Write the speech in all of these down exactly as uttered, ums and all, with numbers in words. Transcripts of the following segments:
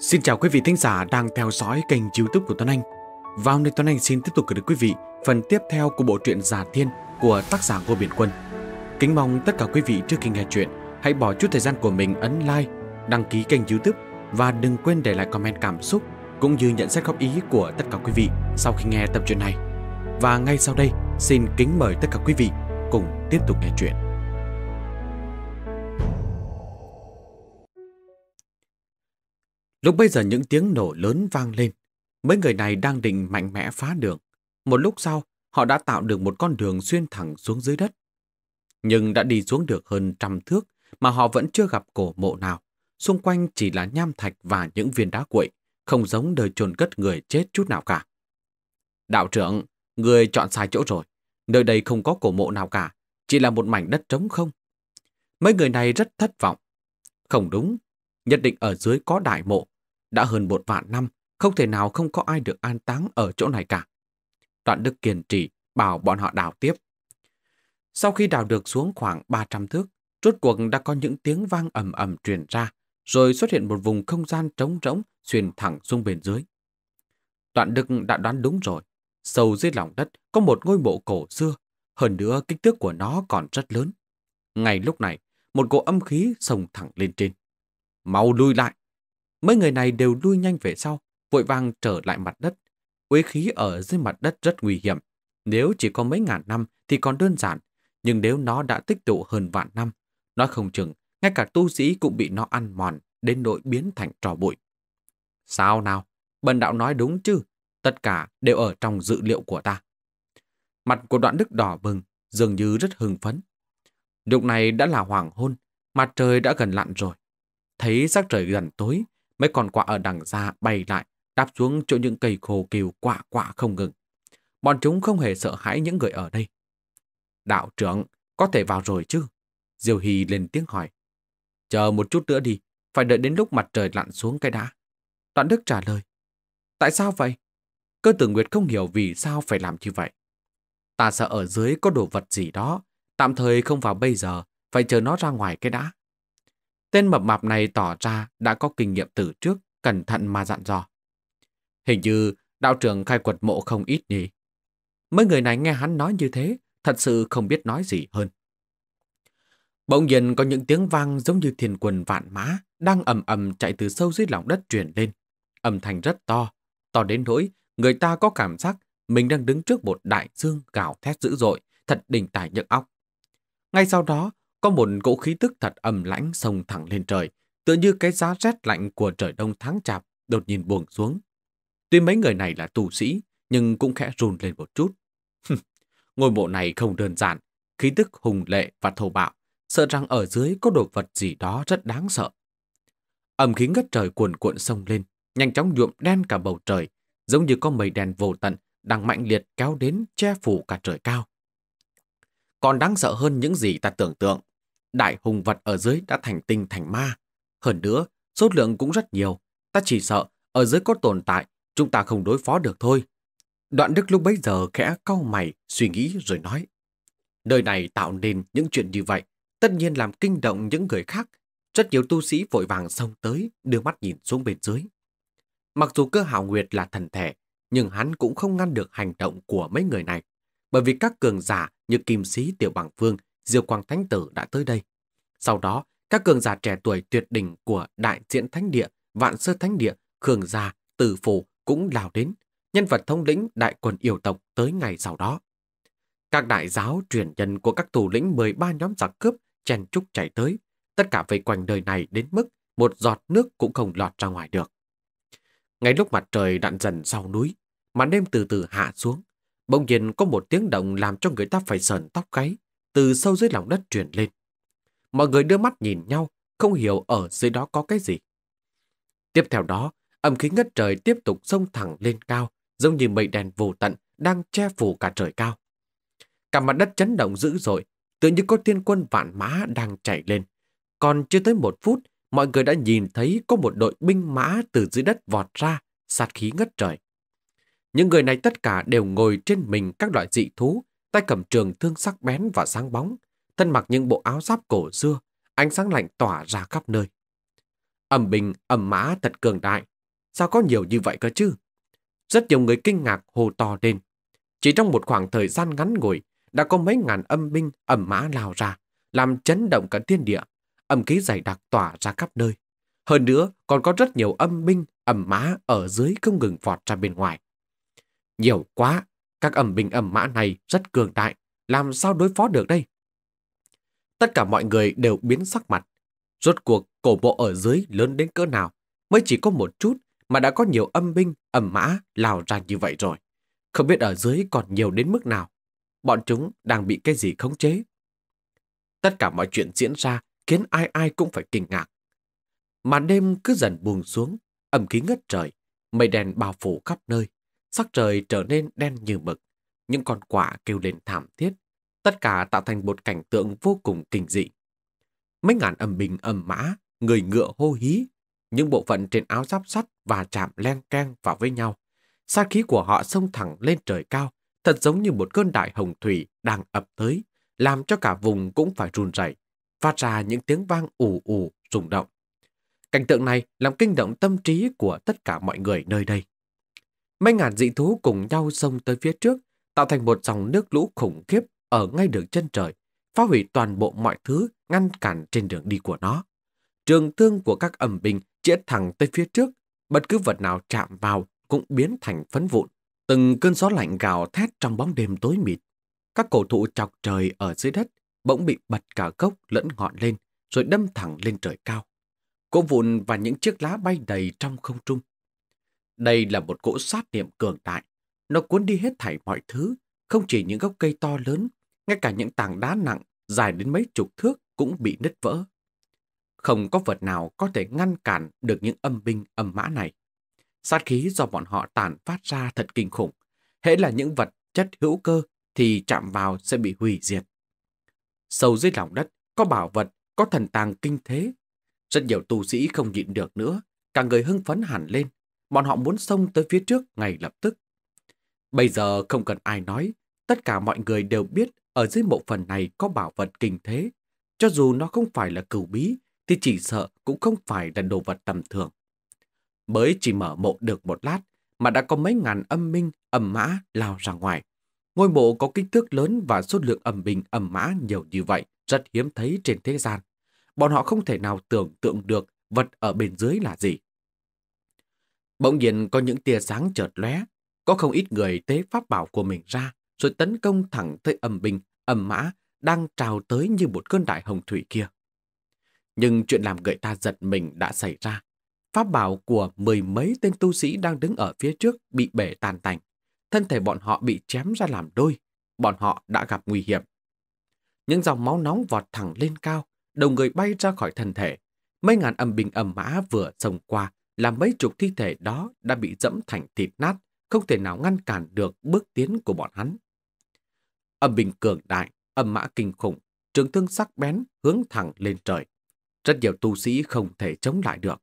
Xin chào quý vị thính giả đang theo dõi kênh YouTube của Tuấn Anh. Và hôm nay Tuấn Anh xin tiếp tục gửi đến quý vị phần tiếp theo của bộ truyện Già Thiên của tác giả Ngô Biển Quân. Kính mong tất cả quý vị trước khi nghe chuyện hãy bỏ chút thời gian của mình ấn like, đăng ký kênh YouTube và đừng quên để lại comment cảm xúc cũng như nhận xét góp ý của tất cả quý vị sau khi nghe tập truyện này. Và ngay sau đây xin kính mời tất cả quý vị cùng tiếp tục nghe chuyện. Lúc bây giờ những tiếng nổ lớn vang lên, mấy người này đang định mạnh mẽ phá đường. Một lúc sau, họ đã tạo được một con đường xuyên thẳng xuống dưới đất. Nhưng đã đi xuống được hơn trăm thước mà họ vẫn chưa gặp cổ mộ nào. Xung quanh chỉ là nham thạch và những viên đá cuội, không giống đời chôn cất người chết chút nào cả. Đạo trưởng, người chọn sai chỗ rồi. Nơi đây không có cổ mộ nào cả, chỉ là một mảnh đất trống không. Mấy người này rất thất vọng. Không đúng, nhất định ở dưới có đại mộ. Đã hơn một vạn năm, không thể nào không có ai được an táng ở chỗ này cả. Đoạn Đức kiên trì, bảo bọn họ đào tiếp. Sau khi đào được xuống khoảng ba trăm thước, rốt cuộc đã có những tiếng vang ầm ầm truyền ra, rồi xuất hiện một vùng không gian trống rỗng xuyên thẳng xuống bên dưới. Đoạn Đức đã đoán đúng rồi, sâu dưới lòng đất có một ngôi mộ cổ xưa, hơn nữa kích thước của nó còn rất lớn. Ngay lúc này, một cỗ âm khí xông thẳng lên trên. Mau lui lại! Mấy người này đều lui nhanh về sau, vội vàng trở lại mặt đất. Uế khí ở dưới mặt đất rất nguy hiểm. Nếu chỉ có mấy ngàn năm thì còn đơn giản, nhưng nếu nó đã tích tụ hơn vạn năm, nó không chừng ngay cả tu sĩ cũng bị nó ăn mòn đến nỗi biến thành tro bụi. Sao nào? Bần đạo nói đúng chứ? Tất cả đều ở trong dự liệu của ta. Mặt của Đoạn Đức đỏ bừng, dường như rất hưng phấn. Lúc này đã là hoàng hôn, mặt trời đã gần lặn rồi. Thấy sắc trời gần tối, mấy con quạ ở đằng xa bay lại, đáp xuống chỗ những cây khô kiều quạ quạ không ngừng. Bọn chúng không hề sợ hãi những người ở đây. Đạo trưởng, có thể vào rồi chứ? Diêu Hy lên tiếng hỏi. Chờ một chút nữa đi, phải đợi đến lúc mặt trời lặn xuống cái đã. Đoạn Đức trả lời. Tại sao vậy? Cơ Tử Nguyệt không hiểu vì sao phải làm như vậy. Ta sợ ở dưới có đồ vật gì đó, tạm thời không vào bây giờ, phải chờ nó ra ngoài cái đã. Tên mập mạp này tỏ ra đã có kinh nghiệm từ trước, cẩn thận mà dặn dò. Hình như đạo trưởng khai quật mộ không ít nhỉ. Mấy người này nghe hắn nói như thế, thật sự không biết nói gì hơn. Bỗng nhiên có những tiếng vang giống như thiên quần vạn mã đang ầm ầm chạy từ sâu dưới lòng đất truyền lên. Âm thanh rất to, to đến nỗi người ta có cảm giác mình đang đứng trước một đại dương gào thét dữ dội, thật đình tài nhức óc. Ngay sau đó, có một cỗ khí tức thật âm lãnh xông thẳng lên trời, tựa như cái giá rét lạnh của trời đông tháng chạp đột nhiên buông xuống. Tuy mấy người này là tu sĩ, nhưng cũng khẽ run lên một chút. Ngôi mộ này không đơn giản, khí tức hùng lệ và thô bạo, sợ rằng ở dưới có đồ vật gì đó rất đáng sợ. Âm khí ngất trời cuồn cuộn xông lên, nhanh chóng nhuộm đen cả bầu trời, giống như có mây đen vô tận đang mạnh liệt kéo đến che phủ cả trời cao. Còn đáng sợ hơn những gì ta tưởng tượng, đại hùng vật ở dưới đã thành tinh thành ma. Hơn nữa, số lượng cũng rất nhiều, ta chỉ sợ ở dưới có tồn tại, chúng ta không đối phó được thôi. Đoạn Đức lúc bấy giờ khẽ cau mày, suy nghĩ rồi nói. Nơi này tạo nên những chuyện như vậy, tất nhiên làm kinh động những người khác. Rất nhiều tu sĩ vội vàng xông tới, đưa mắt nhìn xuống bên dưới. Mặc dù Cơ Hạo Nguyệt là thần thể, nhưng hắn cũng không ngăn được hành động của mấy người này. Bởi vì các cường giả như Kim Sí Tiểu Bằng Vương, Diêu Quang Thánh Tử đã tới đây. Sau đó, các cường giả trẻ tuổi tuyệt đỉnh của Đại Diễn Thánh Địa, Vạn Sơ Thánh Địa, Khương Gia, Tử Phủ cũng lao đến. Nhân vật thống lĩnh đại quần yêu tộc tới ngày sau đó. Các đại giáo truyền nhân của các thủ lĩnh mười ba nhóm giặc cướp chen chúc chạy tới. Tất cả vây quanh đời này đến mức một giọt nước cũng không lọt ra ngoài được. Ngay lúc mặt trời đặn dần sau núi, màn đêm từ từ hạ xuống. Bỗng nhiên có một tiếng động làm cho người ta phải sờn tóc gáy, từ sâu dưới lòng đất truyền lên. Mọi người đưa mắt nhìn nhau, không hiểu ở dưới đó có cái gì. Tiếp theo đó, âm khí ngất trời tiếp tục xông thẳng lên cao, giống như mây đen vô tận đang che phủ cả trời cao. Cả mặt đất chấn động dữ dội, tựa như có thiên quân vạn mã đang chạy lên. Còn chưa tới một phút, mọi người đã nhìn thấy có một đội binh mã từ dưới đất vọt ra, sát khí ngất trời. Những người này tất cả đều ngồi trên mình các loại dị thú, tay cầm trường thương sắc bén và sáng bóng, thân mặc những bộ áo giáp cổ xưa, ánh sáng lạnh tỏa ra khắp nơi. Âm binh, âm mã thật cường đại. Sao có nhiều như vậy cơ chứ? Rất nhiều người kinh ngạc hô to lên. Chỉ trong một khoảng thời gian ngắn ngủi, đã có mấy ngàn âm binh, âm mã lao ra, làm chấn động cả thiên địa. Âm khí dày đặc tỏa ra khắp nơi. Hơn nữa, còn có rất nhiều âm binh, âm mã ở dưới không ngừng vọt ra bên ngoài. Nhiều quá, các âm binh âm mã này rất cường đại, làm sao đối phó được đây? Tất cả mọi người đều biến sắc mặt. Rốt cuộc, cổ mộ ở dưới lớn đến cỡ nào? Mới chỉ có một chút mà đã có nhiều âm binh, âm mã lao ra như vậy rồi. Không biết ở dưới còn nhiều đến mức nào. Bọn chúng đang bị cái gì khống chế? Tất cả mọi chuyện diễn ra khiến ai ai cũng phải kinh ngạc. Màn đêm cứ dần buông xuống, âm khí ngất trời, mây đen bao phủ khắp nơi, sắc trời trở nên đen như mực, những con quạ kêu lên thảm thiết, tất cả tạo thành một cảnh tượng vô cùng kinh dị. Mấy ngàn âm binh âm mã, người ngựa hô hí, những bộ phận trên áo giáp sắt và chạm len keng vào với nhau, sát khí của họ xông thẳng lên trời cao, thật giống như một cơn đại hồng thủy đang ập tới, làm cho cả vùng cũng phải run rẩy, phát ra những tiếng vang ù ù rung động. Cảnh tượng này làm kinh động tâm trí của tất cả mọi người nơi đây. Mấy ngàn dị thú cùng nhau xông tới phía trước, tạo thành một dòng nước lũ khủng khiếp ở ngay đường chân trời, phá hủy toàn bộ mọi thứ ngăn cản trên đường đi của nó. Trường thương của các âm binh chĩa thẳng tới phía trước, bất cứ vật nào chạm vào cũng biến thành phấn vụn. Từng cơn gió lạnh gào thét trong bóng đêm tối mịt. Các cổ thụ chọc trời ở dưới đất bỗng bị bật cả gốc lẫn ngọn lên, rồi đâm thẳng lên trời cao. Cỗ vụn và những chiếc lá bay đầy trong không trung. Đây là một cỗ sát niệm cường đại. Nó cuốn đi hết thảy mọi thứ, không chỉ những gốc cây to lớn, ngay cả những tảng đá nặng dài đến mấy chục thước cũng bị nứt vỡ. Không có vật nào có thể ngăn cản được những âm binh âm mã này. Sát khí do bọn họ tản phát ra thật kinh khủng. Hễ là những vật chất hữu cơ thì chạm vào sẽ bị hủy diệt. Sâu dưới lòng đất có bảo vật, có thần tàng kinh thế. Rất nhiều tu sĩ không nhịn được nữa, cả người hưng phấn hẳn lên, bọn họ muốn xông tới phía trước ngay lập tức. Bây giờ không cần ai nói, tất cả mọi người đều biết ở dưới mộ phần này có bảo vật kinh thế, cho dù nó không phải là cửu bí thì chỉ sợ cũng không phải là đồ vật tầm thường. Mới chỉ mở mộ được một lát mà đã có mấy ngàn âm minh, âm mã lao ra ngoài. Ngôi mộ có kích thước lớn và số lượng âm binh, âm mã nhiều như vậy rất hiếm thấy trên thế gian. Bọn họ không thể nào tưởng tượng được vật ở bên dưới là gì. Bỗng nhiên có những tia sáng chợt lóe, có không ít người tế pháp bảo của mình ra, rồi tấn công thẳng tới âm binh, âm mã đang trào tới như một cơn đại hồng thủy kia. Nhưng chuyện làm người ta giật mình đã xảy ra. Pháp bảo của mười mấy tên tu sĩ đang đứng ở phía trước bị bể tan tành, thân thể bọn họ bị chém ra làm đôi, bọn họ đã gặp nguy hiểm. Những dòng máu nóng vọt thẳng lên cao, đầu người bay ra khỏi thân thể. Mấy ngàn âm binh âm mã vừa xông qua, làm mấy chục thi thể đó đã bị dẫm thành thịt nát, không thể nào ngăn cản được bước tiến của bọn hắn. Âm binh cường đại, âm mã kinh khủng, trường thương sắc bén hướng thẳng lên trời. Rất nhiều tu sĩ không thể chống lại được.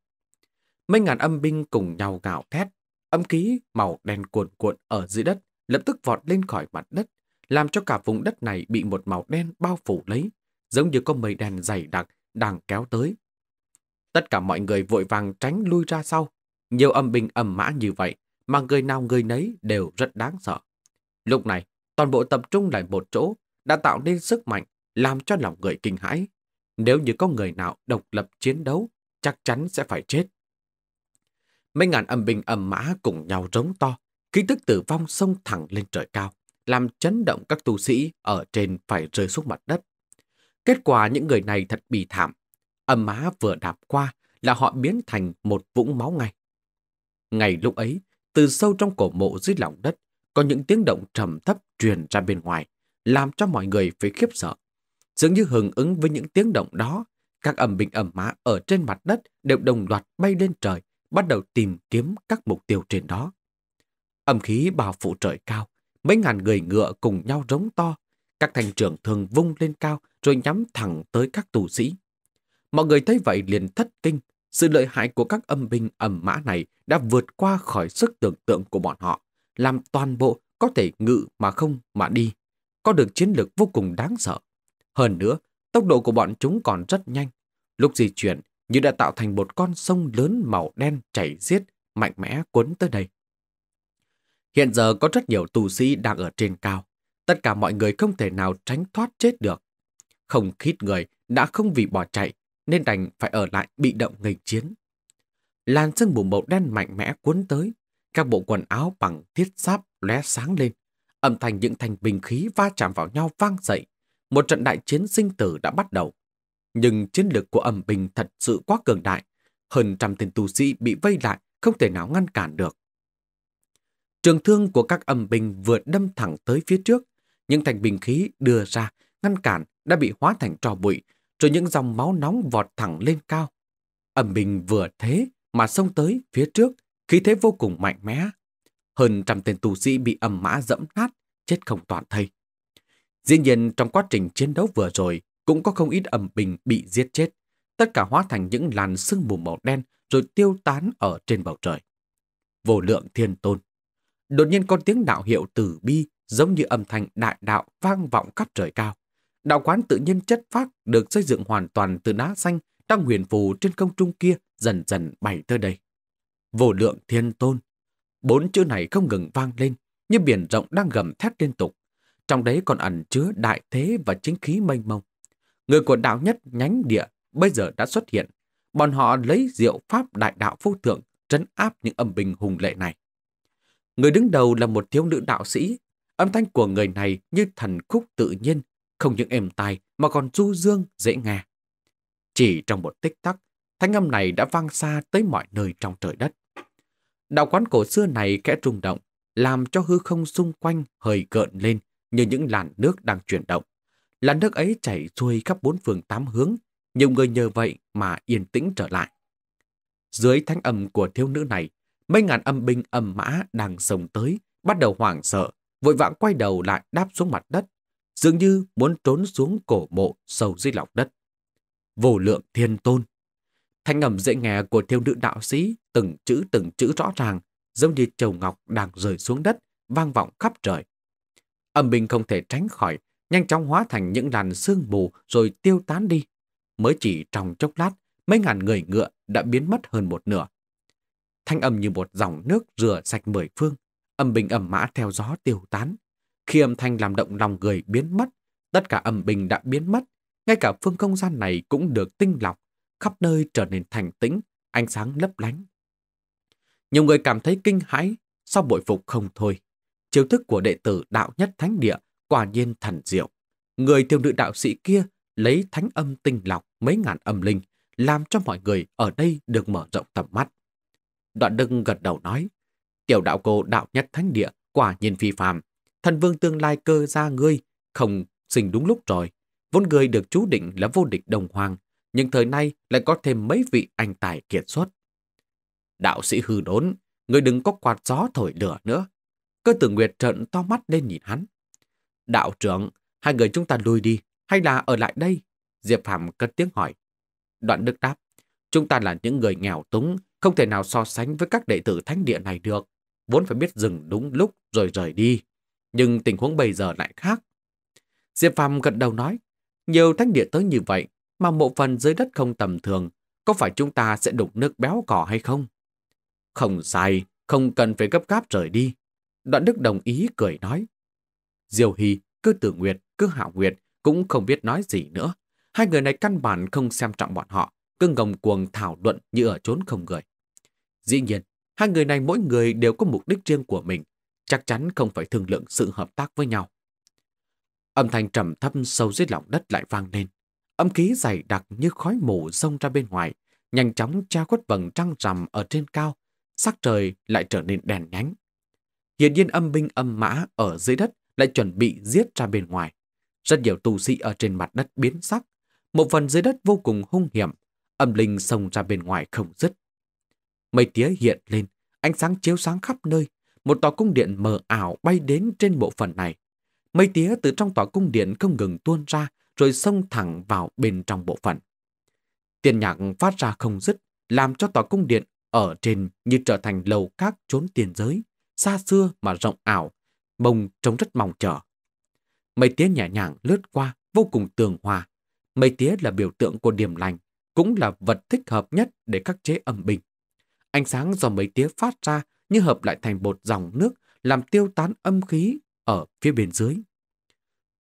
Mấy ngàn âm binh cùng nhau gào thét, âm khí màu đen cuồn cuộn ở dưới đất lập tức vọt lên khỏi mặt đất, làm cho cả vùng đất này bị một màu đen bao phủ lấy, giống như có mây đen dày đặc đang kéo tới. Tất cả mọi người vội vàng tránh lui ra sau. Nhiều âm binh âm mã như vậy mà người nào người nấy đều rất đáng sợ. Lúc này, toàn bộ tập trung lại một chỗ đã tạo nên sức mạnh làm cho lòng người kinh hãi. Nếu như có người nào độc lập chiến đấu, chắc chắn sẽ phải chết. Mấy ngàn âm binh âm mã cùng nhau rống to, khí tức tử vong xông thẳng lên trời cao, làm chấn động các tu sĩ ở trên phải rơi xuống mặt đất. Kết quả những người này thật bì thảm. Âm mã vừa đạp qua là họ biến thành một vũng máu ngay. Ngày lúc ấy, từ sâu trong cổ mộ dưới lòng đất, có những tiếng động trầm thấp truyền ra bên ngoài, làm cho mọi người phải khiếp sợ. Dường như hưởng ứng với những tiếng động đó, các âm binh âm mã ở trên mặt đất đều đồng loạt bay lên trời, bắt đầu tìm kiếm các mục tiêu trên đó. Âm khí bao phủ trời cao, mấy ngàn người ngựa cùng nhau rống to, các thanh trưởng thường vung lên cao rồi nhắm thẳng tới các tu sĩ. Mọi người thấy vậy liền thất kinh, sự lợi hại của các âm binh âm mã này đã vượt qua khỏi sức tưởng tượng của bọn họ, làm toàn bộ có thể ngự mà không mà đi, có được chiến lược vô cùng đáng sợ. Hơn nữa, tốc độ của bọn chúng còn rất nhanh, lúc di chuyển như đã tạo thành một con sông lớn màu đen chảy xiết, mạnh mẽ cuốn tới đây. Hiện giờ có rất nhiều tu sĩ đang ở trên cao. Tất cả mọi người không thể nào tránh thoát chết được. Không khít người đã không vì bỏ chạy, nên đành phải ở lại bị động nghênh chiến. Làn sương mù màu đen mạnh mẽ cuốn tới, các bộ quần áo bằng thiết sáp lóe sáng lên, âm thanh những thanh bình khí va chạm vào nhau vang dậy. Một trận đại chiến sinh tử đã bắt đầu. Nhưng chiến lược của âm bình thật sự quá cường đại, hơn trăm tên tu sĩ bị vây lại không thể nào ngăn cản được. Trường thương của các âm bình vừa đâm thẳng tới phía trước, những thanh bình khí đưa ra ngăn cản đã bị hóa thành tro bụi, rồi những dòng máu nóng vọt thẳng lên cao. Âm bình vừa thế mà xông tới phía trước, khí thế vô cùng mạnh mẽ. Hơn trăm tên tu sĩ bị âm mã dẫm nát, chết không toàn thây. Dĩ nhiên trong quá trình chiến đấu vừa rồi cũng có không ít âm bình bị giết chết, tất cả hóa thành những làn sương mù màu đen rồi tiêu tán ở trên bầu trời. Vô lượng thiên tôn. Đột nhiên có tiếng đạo hiệu từ bi giống như âm thanh đại đạo vang vọng khắp trời cao. Đạo quán tự nhiên chất phát được xây dựng hoàn toàn từ đá xanh đang huyền phù trên không trung kia dần dần bay tới đây. Vô lượng thiên tôn. Bốn chữ này không ngừng vang lên như biển rộng đang gầm thét liên tục. Trong đấy còn ẩn chứa đại thế và chính khí mênh mông. Người của đạo nhất nhánh địa bây giờ đã xuất hiện. Bọn họ lấy diệu pháp đại đạo vô thượng trấn áp những âm bình hùng lệ này. Người đứng đầu là một thiếu nữ đạo sĩ. Âm thanh của người này như thần khúc tự nhiên, không những êm tai mà còn du dương dễ nghe. Chỉ trong một tích tắc, thanh âm này đã vang xa tới mọi nơi trong trời đất. Đạo quán cổ xưa này kẽ rung động, làm cho hư không xung quanh hơi gợn lên như những làn nước đang chuyển động. Làn nước ấy chảy xuôi khắp bốn phương tám hướng, nhiều người nhờ vậy mà yên tĩnh trở lại. Dưới thanh âm của thiếu nữ này, mấy ngàn âm binh âm mã đang xông tới, bắt đầu hoảng sợ, vội vã quay đầu lại đáp xuống mặt đất, dường như muốn trốn xuống cổ mộ sâu dưới lòng đất. Vô lượng thiên tôn. Thanh âm dễ nghe của thiếu nữ đạo sĩ từng chữ từng chữ rõ ràng, giống như châu ngọc đang rơi xuống đất, vang vọng khắp trời. Âm binh không thể tránh khỏi, nhanh chóng hóa thành những làn sương mù rồi tiêu tán đi. Mới chỉ trong chốc lát, mấy ngàn người ngựa đã biến mất hơn một nửa. Thanh âm như một dòng nước rửa sạch mười phương, âm binh âm mã theo gió tiêu tán. Khi âm thanh làm động lòng người biến mất, tất cả âm binh đã biến mất, ngay cả phương không gian này cũng được tinh lọc, khắp nơi trở nên thanh tĩnh, ánh sáng lấp lánh. Nhiều người cảm thấy kinh hãi, sau bội phục không thôi. Chiêu thức của đệ tử đạo nhất thánh địa quả nhiên thần diệu. Người thiếu nữ đạo sĩ kia lấy thánh âm tinh lọc mấy ngàn âm linh, làm cho mọi người ở đây được mở rộng tầm mắt. Đoạn Đức gật đầu nói, tiểu đạo cô đạo nhất thánh địa quả nhiên phi phàm, thần vương tương lai Cơ gia ngươi không sinh đúng lúc rồi. Vốn người được chú định là vô địch đồng hoàng, nhưng thời nay lại có thêm mấy vị anh tài kiệt xuất. Đạo sĩ hư đốn, người đừng có quạt gió thổi lửa nữa. Cơ Tử Nguyệt trợn to mắt lên nhìn hắn. Đạo trưởng, hai người chúng ta lui đi, hay là ở lại đây? Diệp Phàm cất tiếng hỏi. Đoạn Đức đáp, chúng ta là những người nghèo túng, không thể nào so sánh với các đệ tử thánh địa này được. Vốn phải biết dừng đúng lúc rồi rời đi. Nhưng tình huống bây giờ lại khác. Diệp Phàm gật đầu nói, nhiều thánh địa tới như vậy, mà mộ phần dưới đất không tầm thường, có phải chúng ta sẽ đục nước béo cỏ hay không? Không sai, không cần phải gấp gáp rời đi. Đoạn Đức đồng ý cười nói. Diêu Hy, Cơ Tử Nguyệt, Cơ Hạo Nguyệt cũng không biết nói gì nữa. Hai người này căn bản không xem trọng bọn họ, cứ ngông cuồng thảo luận như ở chốn không người. Dĩ nhiên, hai người này mỗi người đều có mục đích riêng của mình, chắc chắn không phải thương lượng sự hợp tác với nhau. Âm thanh trầm thấp sâu dưới lòng đất lại vang lên. Âm khí dày đặc như khói mù xông ra bên ngoài, nhanh chóng che khuất vầng trăng rằm ở trên cao, sắc trời lại trở nên đèn nhánh. Hiển nhiên âm binh âm mã ở dưới đất lại chuẩn bị giết ra bên ngoài. Rất nhiều tu sĩ ở trên mặt đất biến sắc, một phần dưới đất vô cùng hung hiểm, âm linh xông ra bên ngoài không dứt. Mây tía hiện lên, ánh sáng chiếu sáng khắp nơi, một tòa cung điện mờ ảo bay đến trên bộ phận này. Mây tía từ trong tòa cung điện không ngừng tuôn ra, rồi xông thẳng vào bên trong bộ phận. Tiền nhạc phát ra không dứt, làm cho tòa cung điện ở trên như trở thành lầu các chốn tiền giới, xa xưa mà rộng ảo, bông trông rất mong chờ. Mây tía nhẹ nhàng lướt qua, vô cùng tường hòa. Mây tía là biểu tượng của điềm lành, cũng là vật thích hợp nhất để khắc chế âm binh. Ánh sáng do mấy tia phát ra như hợp lại thành bột dòng nước, làm tiêu tán âm khí ở phía bên dưới.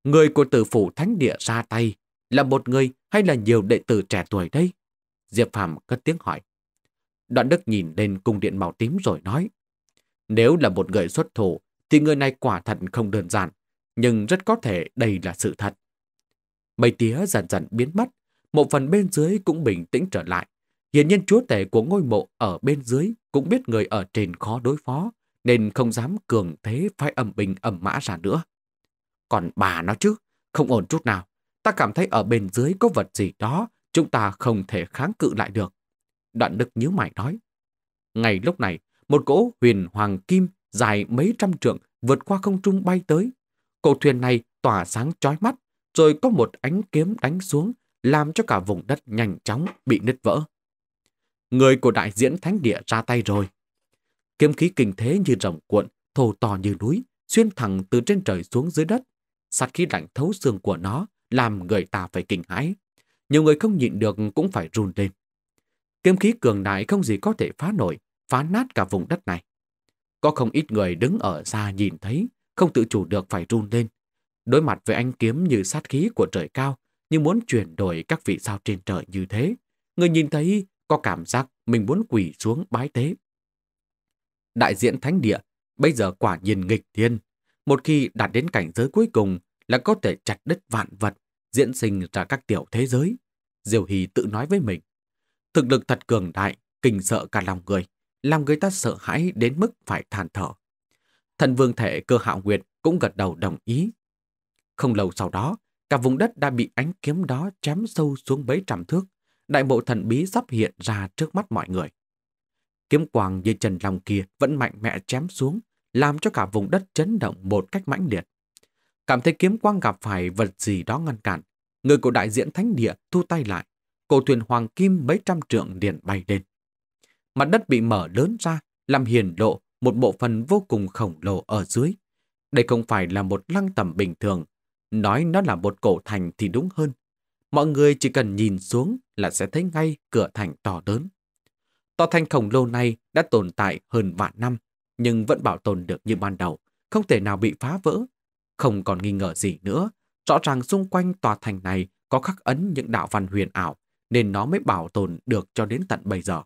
Người của Tử Phủ Thánh Địa ra tay là một người hay là nhiều đệ tử trẻ tuổi đây? Diệp Phàm cất tiếng hỏi. Đoạn Đức nhìn lên cung điện màu tím rồi nói, nếu là một người xuất thủ thì người này quả thật không đơn giản, nhưng rất có thể đây là sự thật. Mây tía dần dần biến mất, một phần bên dưới cũng bình tĩnh trở lại. Hiển nhiên chúa tể của ngôi mộ ở bên dưới cũng biết người ở trên khó đối phó, nên không dám cường thế phái âm binh âm mã ra nữa. Còn bà nó chứ, không ổn chút nào. Ta cảm thấy ở bên dưới có vật gì đó, chúng ta không thể kháng cự lại được. Đoạn Đức nhíu mày nói. Ngay lúc này, một cỗ huyền hoàng kim dài mấy trăm trượng vượt qua không trung bay tới. Cỗ thuyền này tỏa sáng chói mắt, rồi có một ánh kiếm đánh xuống, làm cho cả vùng đất nhanh chóng bị nứt vỡ. Người của đại diễn thánh địa ra tay rồi. Kiếm khí kinh thế như rồng cuộn, thô to như núi, xuyên thẳng từ trên trời xuống dưới đất. Sát khí lạnh thấu xương của nó làm người ta phải kinh hãi. Nhiều người không nhịn được cũng phải run lên. Kiếm khí cường đại không gì có thể phá nổi, phá nát cả vùng đất này. Có không ít người đứng ở xa nhìn thấy, không tự chủ được phải run lên. Đối mặt với ánh kiếm như sát khí của trời cao, như muốn chuyển đổi các vị sao trên trời như thế, người nhìn thấy có cảm giác mình muốn quỳ xuống bái tế. Đại diện thánh địa bây giờ quả nhiên nghịch thiên. Một khi đạt đến cảnh giới cuối cùng là có thể chặt đứt vạn vật, diễn sinh ra các tiểu thế giới. Diêu Hy tự nói với mình. Thực lực thật cường đại, kinh sợ cả lòng người, làm người ta sợ hãi đến mức phải than thở. Thần vương thể Cơ Hạo Nguyệt cũng gật đầu đồng ý. Không lâu sau đó, cả vùng đất đã bị ánh kiếm đó chém sâu xuống mấy trăm thước. Đại mộ thần bí sắp hiện ra trước mắt mọi người. Kiếm quang như trần lòng kia vẫn mạnh mẽ chém xuống, làm cho cả vùng đất chấn động một cách mãnh liệt. Cảm thấy kiếm quang gặp phải vật gì đó ngăn cản, người của đại diện thánh địa thu tay lại. Cổ thuyền hoàng kim mấy trăm trượng liền bay lên. Mặt đất bị mở lớn ra, làm hiển lộ một bộ phận vô cùng khổng lồ ở dưới. Đây không phải là một lăng tẩm bình thường, nói nó là một cổ thành thì đúng hơn. Mọi người chỉ cần nhìn xuống là sẽ thấy ngay cửa thành to lớn. Tòa thành khổng lồ này đã tồn tại hơn vạn năm, nhưng vẫn bảo tồn được như ban đầu, không thể nào bị phá vỡ. Không còn nghi ngờ gì nữa, rõ ràng xung quanh tòa thành này có khắc ấn những đạo văn huyền ảo, nên nó mới bảo tồn được cho đến tận bây giờ.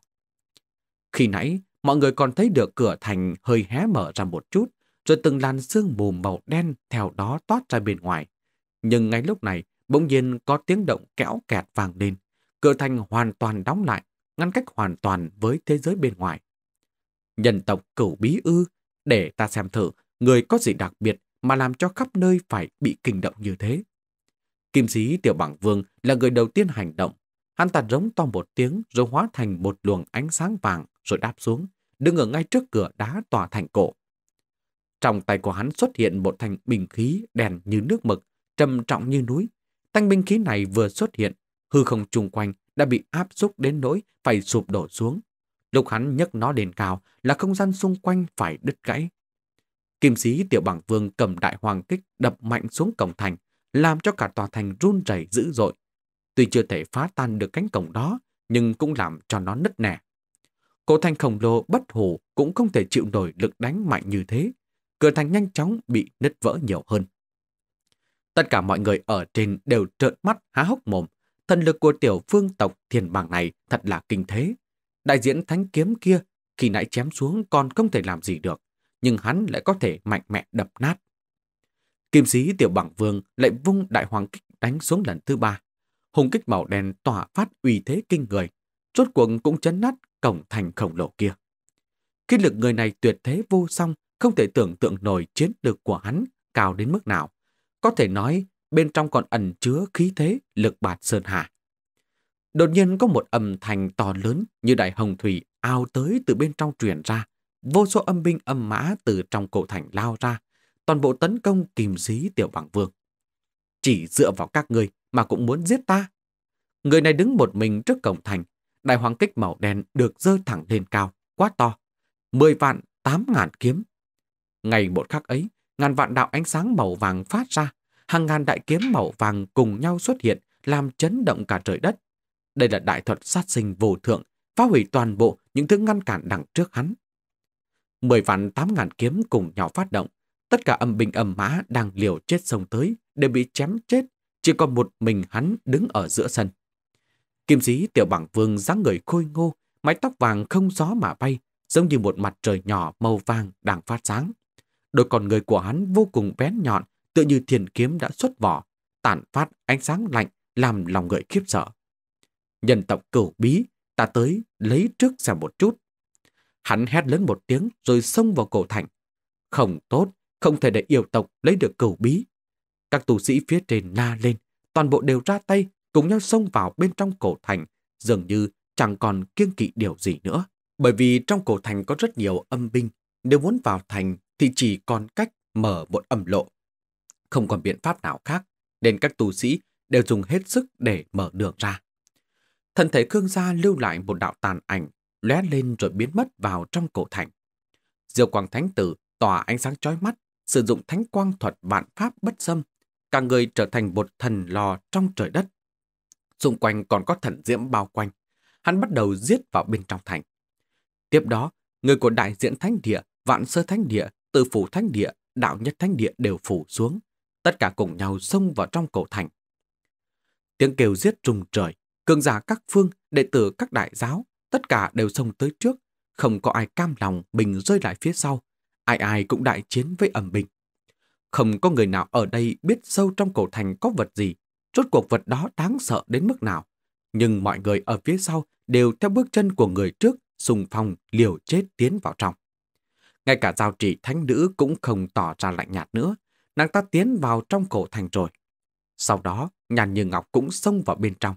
Khi nãy, mọi người còn thấy được cửa thành hơi hé mở ra một chút, rồi từng làn sương mù màu đen theo đó toát ra bên ngoài. Nhưng ngay lúc này, bỗng nhiên có tiếng động kéo kẹt vang lên. Cửa thành hoàn toàn đóng lại, ngăn cách hoàn toàn với thế giới bên ngoài. Nhân tộc Cửu Bí ư? Để ta xem thử người có gì đặc biệt mà làm cho khắp nơi phải bị kinh động như thế. Kim Sí Tiểu Bằng Vương là người đầu tiên hành động. Hắn ta rống to một tiếng rồi hóa thành một luồng ánh sáng vàng rồi đáp xuống, đứng ở ngay trước cửa đá tòa thành cổ. Trong tay của hắn xuất hiện một thanh bình khí đèn như nước mực, trầm trọng như núi. Thanh binh khí này vừa xuất hiện, hư không chung quanh đã bị áp xúc đến nỗi phải sụp đổ xuống. Lúc hắn nhấc nó lên cao là không gian xung quanh phải đứt gãy. Kim Sí Tiểu Bằng Vương cầm đại hoàng kích đập mạnh xuống cổng thành, làm cho cả tòa thành run rẩy dữ dội. Tuy chưa thể phá tan được cánh cổng đó, nhưng cũng làm cho nó nứt nẻ. Cổ thành khổng lồ bất hủ cũng không thể chịu nổi lực đánh mạnh như thế. Cửa thành nhanh chóng bị nứt vỡ nhiều hơn. Tất cả mọi người ở trên đều trợn mắt há hốc mồm. Thần lực của tiểu phương tộc Thiên Bằng này thật là kinh thế. Đại diện thánh kiếm kia khi nãy chém xuống còn không thể làm gì được, nhưng hắn lại có thể mạnh mẽ đập nát. Kim Sí Tiểu Bằng Vương lại vung đại hoàng kích đánh xuống lần thứ ba. Hùng kích màu đen tỏa phát uy thế kinh người, rốt cuộc cũng chấn nát cổng thành khổng lồ kia. Khí lực người này tuyệt thế vô song, không thể tưởng tượng nổi chiến lực của hắn cao đến mức nào. Có thể nói bên trong còn ẩn chứa khí thế lực bạt sơn hà. Đột nhiên có một âm thanh to lớn như đại hồng thủy ao tới từ bên trong truyền ra. Vô số âm binh âm mã từ trong cổ thành lao ra, toàn bộ tấn công Kim Sí Tiểu Bằng Vương. Chỉ dựa vào các ngươi mà cũng muốn giết ta? Người này đứng một mình trước cổng thành, đại hoàng kích màu đen được giơ thẳng lên cao, quát to: mười vạn tám ngàn kiếm. Ngày một khắc ấy, ngàn vạn đạo ánh sáng màu vàng phát ra, hàng ngàn đại kiếm màu vàng cùng nhau xuất hiện, làm chấn động cả trời đất. Đây là đại thuật sát sinh vô thượng, phá hủy toàn bộ những thứ ngăn cản đằng trước hắn. Mười vạn tám ngàn kiếm cùng nhau phát động, tất cả âm binh âm mã đang liều chết xông tới đều bị chém chết, chỉ còn một mình hắn đứng ở giữa sân. Kim Sí Tiểu Bằng Vương dáng người khôi ngô, mái tóc vàng không gió mà bay, giống như một mặt trời nhỏ màu vàng đang phát sáng. Đôi con người của hắn vô cùng bén nhọn, tựa như thiền kiếm đã xuất vỏ, tản phát ánh sáng lạnh làm lòng người khiếp sợ. Nhân tộc cửu bí, ta tới lấy trước xem một chút. Hắn hét lớn một tiếng rồi xông vào cổ thành. Không tốt, không thể để yêu tộc lấy được cửu bí. Các tu sĩ phía trên la lên, toàn bộ đều ra tay, cùng nhau xông vào bên trong cổ thành, dường như chẳng còn kiêng kỵ điều gì nữa. Bởi vì trong cổ thành có rất nhiều âm binh, nếu muốn vào thành thì chỉ còn cách mở một âm lộ. Không còn biện pháp nào khác, nên các tu sĩ đều dùng hết sức để mở đường ra. Thân thể Khương Gia lưu lại một đạo tàn ảnh, lóe lên rồi biến mất vào trong cổ thành. Diêu Quang Thánh Tử tỏa ánh sáng chói mắt, sử dụng thánh quang thuật vạn pháp bất xâm, cả người trở thành một thần lò trong trời đất. Xung quanh còn có thần diễm bao quanh, hắn bắt đầu giết vào bên trong thành. Tiếp đó, người của đại diện thánh địa, vạn sơ thánh địa, tử phủ thánh địa, đạo nhất thánh địa đều phủ xuống, tất cả cùng nhau xông vào trong cổ thành. Tiếng kêu giết rùng trời, cường giả các phương, đệ tử các đại giáo, tất cả đều xông tới trước, không có ai cam lòng mình rơi lại phía sau, ai ai cũng đại chiến với ầm bình. Không có người nào ở đây biết sâu trong cổ thành có vật gì, rốt cuộc vật đó đáng sợ đến mức nào, nhưng mọi người ở phía sau đều theo bước chân của người trước, xung phong liều chết tiến vào trong. Ngay cả Dao Trì Thánh Nữ cũng không tỏ ra lạnh nhạt nữa, nàng ta tiến vào trong cổ thành rồi. Sau đó, Nhàn Như Ngọc cũng xông vào bên trong.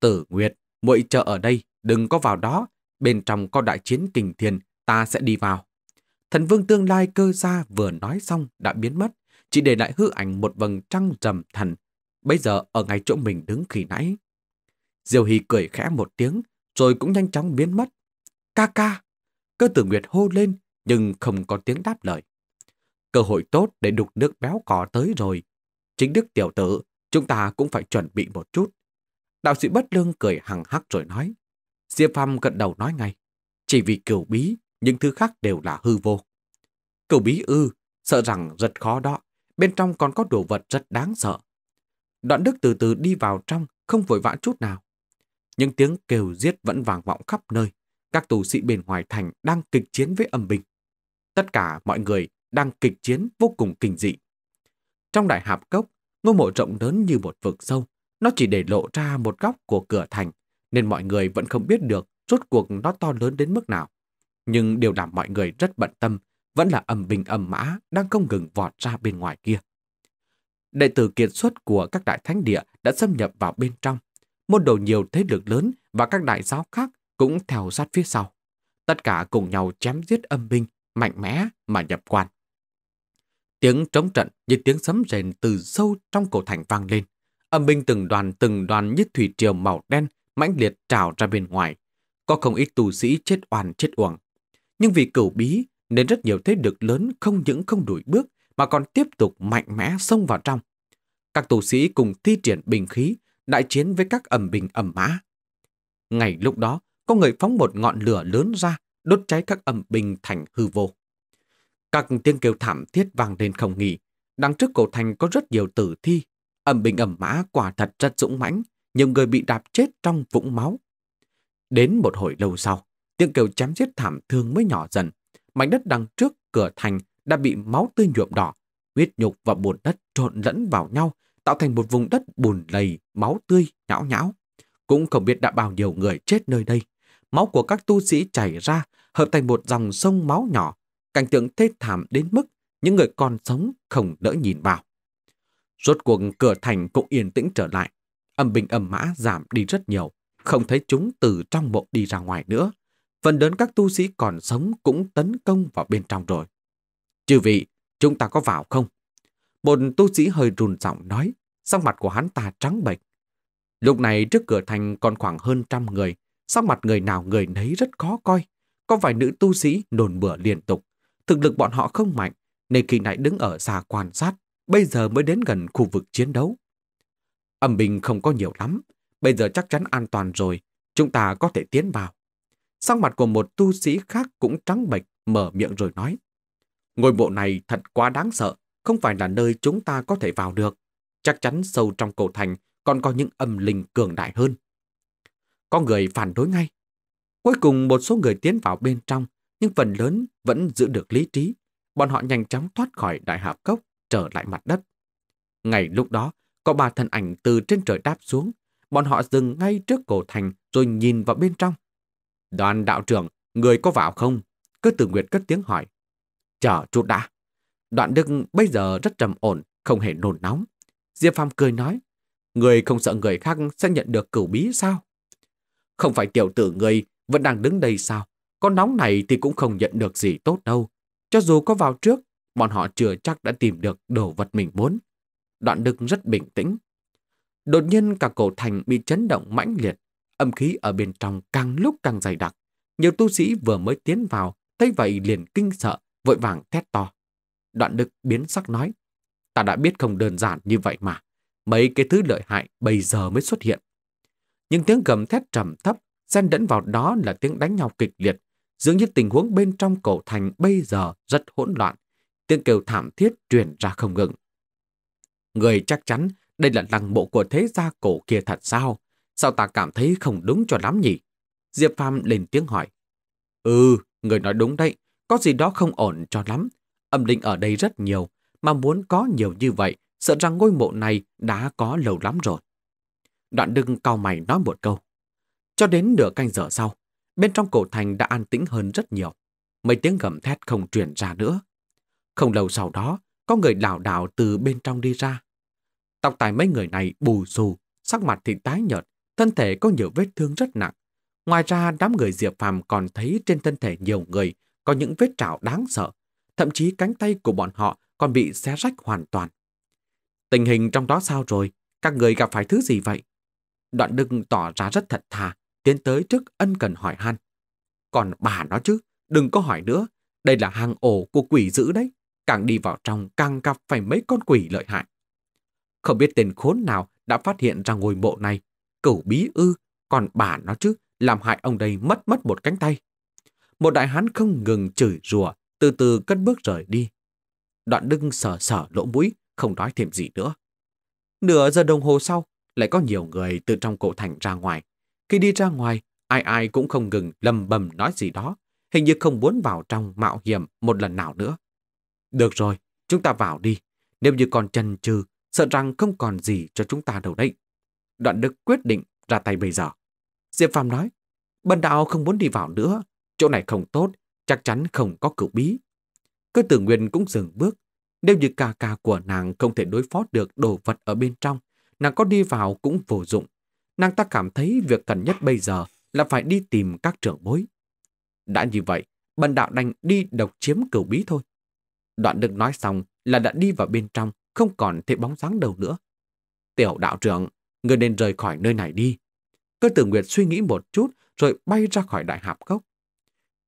Tử Nguyệt, muội chờ ở đây, đừng có vào đó, bên trong có đại chiến kình thiên, ta sẽ đi vào. Thần vương tương lai Cơ Gia vừa nói xong đã biến mất, chỉ để lại hư ảnh một vầng trăng rằm thần, bây giờ ở ngay chỗ mình đứng khi nãy. Diêu Hy cười khẽ một tiếng, rồi cũng nhanh chóng biến mất. Ca ca! Cơ Tử Nguyệt hô lên, nhưng không có tiếng đáp lời. Cơ hội tốt để đục nước béo cò tới rồi. Chính Đức tiểu tử, chúng ta cũng phải chuẩn bị một chút. Đạo sĩ bất lương cười hằng hắc rồi nói. Diệp Phàm gật đầu nói ngay. Chỉ vì cửu bí, những thứ khác đều là hư vô. Cửu bí ư, sợ rằng rất khó đó. Bên trong còn có đồ vật rất đáng sợ. Đoạn Đức từ từ đi vào trong, không vội vã chút nào. Những tiếng kêu giết vẫn vang vọng khắp nơi. Các tù sĩ bên ngoài thành đang kịch chiến với âm binh. Tất cả mọi người đang kịch chiến vô cùng kinh dị. Trong đại hạp cốc, ngôi mộ rộng lớn như một vực sâu. Nó chỉ để lộ ra một góc của cửa thành, nên mọi người vẫn không biết được rốt cuộc nó to lớn đến mức nào. Nhưng điều làm mọi người rất bận tâm vẫn là âm binh âm mã đang không ngừng vọt ra bên ngoài kia. Đệ tử kiệt xuất của các đại thánh địa đã xâm nhập vào bên trong. Môn đồ nhiều thế lực lớn và các đại giáo khác cũng theo sát phía sau. Tất cả cùng nhau chém giết âm binh, mạnh mẽ mà nhập quan. Tiếng trống trận như tiếng sấm rền từ sâu trong cổ thành vang lên. Âm binh từng đoàn từng đoàn như thủy triều màu đen mãnh liệt trào ra bên ngoài. Có không ít tu sĩ chết oan chết uổng. Nhưng vì cửu bí nên rất nhiều thế lực lớn không những không đuổi bước mà còn tiếp tục mạnh mẽ xông vào trong. Các tu sĩ cùng thi triển bình khí đại chiến với các âm binh âm mã. Ngay lúc đó có người phóng một ngọn lửa lớn ra đốt cháy các âm binh thành hư vô. Các tiếng kêu thảm thiết vang lên không nghỉ. Đằng trước cổ thành có rất nhiều tử thi. Âm binh âm mã quả thật rất dũng mãnh, nhiều người bị đạp chết trong vũng máu. Đến một hồi lâu sau, tiếng kêu chém giết thảm thương mới nhỏ dần. Mảnh đất đằng trước cửa thành đã bị máu tươi nhuộm đỏ, huyết nhục và bùn đất trộn lẫn vào nhau, tạo thành một vùng đất bùn lầy, máu tươi nhão nhão. Cũng không biết đã bao nhiêu người chết nơi đây. Máu của các tu sĩ chảy ra, hợp thành một dòng sông máu nhỏ, cảnh tượng thê thảm đến mức những người còn sống không đỡ nhìn vào. Rốt cuộc cửa thành cũng yên tĩnh trở lại. Âm binh âm mã giảm đi rất nhiều, không thấy chúng từ trong mộ đi ra ngoài nữa. Phần lớn các tu sĩ còn sống cũng tấn công vào bên trong rồi. Chư vị, chúng ta có vào không? Một tu sĩ hơi run giọng nói, sắc mặt của hắn ta trắng bệch. Lúc này trước cửa thành còn khoảng hơn trăm người, sắc mặt người nào người nấy rất khó coi. Có vài nữ tu sĩ nôn mửa liên tục, thực lực bọn họ không mạnh nên khi nãy đứng ở xa quan sát. Bây giờ mới đến gần khu vực chiến đấu. Âm binh không có nhiều lắm, bây giờ chắc chắn an toàn rồi, chúng ta có thể tiến vào. Sắc mặt của một tu sĩ khác cũng trắng bệch, mở miệng rồi nói. Ngôi mộ này thật quá đáng sợ, không phải là nơi chúng ta có thể vào được. Chắc chắn sâu trong cổ thành còn có những âm linh cường đại hơn. Có người phản đối ngay. Cuối cùng một số người tiến vào bên trong, nhưng phần lớn vẫn giữ được lý trí. Bọn họ nhanh chóng thoát khỏi đại hạp cốc, trở lại mặt đất. Ngay lúc đó, có ba thân ảnh từ trên trời đáp xuống. Bọn họ dừng ngay trước cổ thành rồi nhìn vào bên trong. Đoàn đạo trưởng, người có vào không? Cơ Tử Nguyệt cất tiếng hỏi. Chờ chút đã. Đoạn Đức bây giờ rất trầm ổn, không hề nôn nóng. Diệp Phàm cười nói. Người không sợ người khác sẽ nhận được cửu bí sao? Không phải tiểu tử người vẫn đang đứng đây sao? Có nóng này thì cũng không nhận được gì tốt đâu. Cho dù có vào trước, bọn họ chưa chắc đã tìm được đồ vật mình muốn. Đoạn Đức rất bình tĩnh. Đột nhiên cả cổ thành bị chấn động mãnh liệt. Âm khí ở bên trong càng lúc càng dày đặc. Nhiều tu sĩ vừa mới tiến vào, thấy vậy liền kinh sợ, vội vàng thét to. Đoạn Đức biến sắc nói. Ta đã biết không đơn giản như vậy mà. Mấy cái thứ lợi hại bây giờ mới xuất hiện. Những tiếng gầm thét trầm thấp, xen lẫn vào đó là tiếng đánh nhau kịch liệt. Dường như tình huống bên trong cổ thành bây giờ rất hỗn loạn. Tiếng kêu thảm thiết truyền ra không ngừng. Người chắc chắn đây là lăng mộ của thế gia cổ kia thật sao? Sao ta cảm thấy không đúng cho lắm nhỉ? Diệp Phàm lên tiếng hỏi. Ừ, người nói đúng đấy. Có gì đó không ổn cho lắm. Âm linh ở đây rất nhiều. Mà muốn có nhiều như vậy, sợ rằng ngôi mộ này đã có lâu lắm rồi. Đoạn Đức cau mày nói một câu. Cho đến nửa canh giờ sau, bên trong cổ thành đã an tĩnh hơn rất nhiều. Mấy tiếng gầm thét không truyền ra nữa. Không lâu sau đó, có người lảo đảo từ bên trong đi ra. Tóc tai mấy người này bù xù, sắc mặt thì tái nhợt, thân thể có nhiều vết thương rất nặng. Ngoài ra, đám người Diệp Phàm còn thấy trên thân thể nhiều người có những vết trảo đáng sợ, thậm chí cánh tay của bọn họ còn bị xé rách hoàn toàn. Tình hình trong đó sao rồi? Các người gặp phải thứ gì vậy? Đoạn Đức tỏ ra rất thật thà, tiến tới trước ân cần hỏi han. Còn bà nó chứ, đừng có hỏi nữa, đây là hang ổ của quỷ dữ đấy, càng đi vào trong càng gặp phải mấy con quỷ lợi hại. Không biết tên khốn nào đã phát hiện ra ngôi mộ này, cửu bí ư, còn bà nó chứ, làm hại ông đây mất mất một cánh tay. Một đại hán không ngừng chửi rủa, từ từ cất bước rời đi. Đoạn Đức sờ sờ lỗ mũi, không nói thêm gì nữa. Nửa giờ đồng hồ sau, lại có nhiều người từ trong cổ thành ra ngoài. Khi đi ra ngoài, ai ai cũng không ngừng lầm bầm nói gì đó, hình như không muốn vào trong mạo hiểm một lần nào nữa. Được rồi, chúng ta vào đi, nếu như còn chần chừ, sợ rằng không còn gì cho chúng ta đâu đấy. Đoạn Đức quyết định ra tay bây giờ. Diệp Phàm nói, bần đạo không muốn đi vào nữa, chỗ này không tốt, chắc chắn không có cửu bí. Cơ Tử Nguyên cũng dừng bước, nếu như ca ca của nàng không thể đối phó được đồ vật ở bên trong, nàng có đi vào cũng vô dụng. Nàng ta cảm thấy việc cần nhất bây giờ là phải đi tìm các trưởng bối. Đã như vậy, bần đạo đành đi độc chiếm cửu bí thôi. Đoạn Đức nói xong là đã đi vào bên trong, không còn thấy bóng dáng đâu nữa. Tiểu đạo trưởng, người nên rời khỏi nơi này đi. Cơ Tử Nguyệt suy nghĩ một chút rồi bay ra khỏi đại hạp cốc.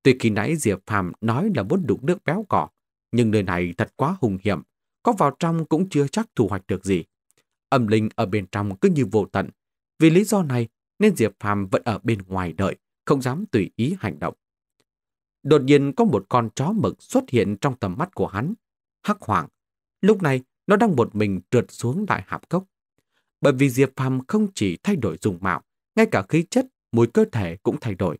Tuy khi nãy Diệp Phàm nói là muốn đục nước béo cỏ, nhưng nơi này thật quá hung hiểm, có vào trong cũng chưa chắc thu hoạch được gì. Âm linh ở bên trong cứ như vô tận. Vì lý do này nên Diệp Phàm vẫn ở bên ngoài đợi, không dám tùy ý hành động. Đột nhiên có một con chó mực xuất hiện trong tầm mắt của hắn, Hắc Hoàng. Lúc này nó đang một mình trượt xuống đại hạp cốc. Bởi vì Diệp Phàm không chỉ thay đổi dung mạo, ngay cả khí chất, mùi cơ thể cũng thay đổi.